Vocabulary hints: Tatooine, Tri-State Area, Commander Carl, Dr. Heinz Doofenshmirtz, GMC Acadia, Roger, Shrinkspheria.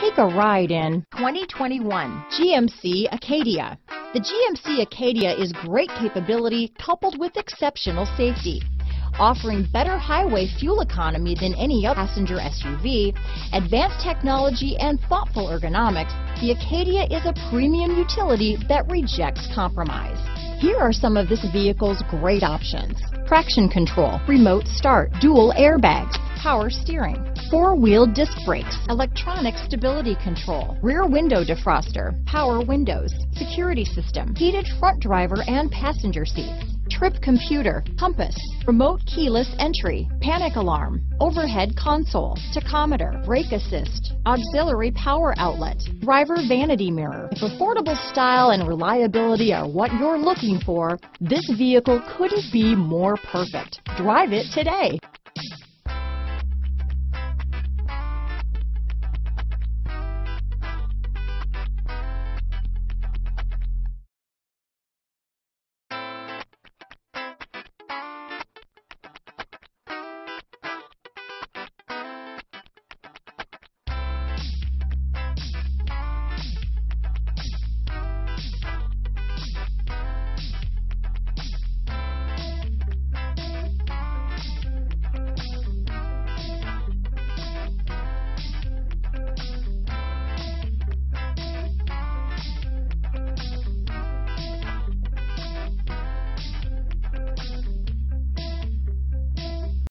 Take a ride in 2021 GMC Acadia. The GMC Acadia is great capability coupled with exceptional safety, offering better highway fuel economy than any other passenger SUV, advanced technology, and thoughtful ergonomics. The Acadia is a premium utility that rejects compromise. Here are some of this vehicle's great options: traction control, remote start, dual airbags, power steering, four-wheel disc brakes, electronic stability control, rear window defroster, power windows, security system, heated front driver and passenger seats, trip computer, compass, remote keyless entry, panic alarm, overhead console, tachometer, brake assist, auxiliary power outlet, driver vanity mirror. If affordable style and reliability are what you're looking for, this vehicle couldn't be more perfect. Drive it today.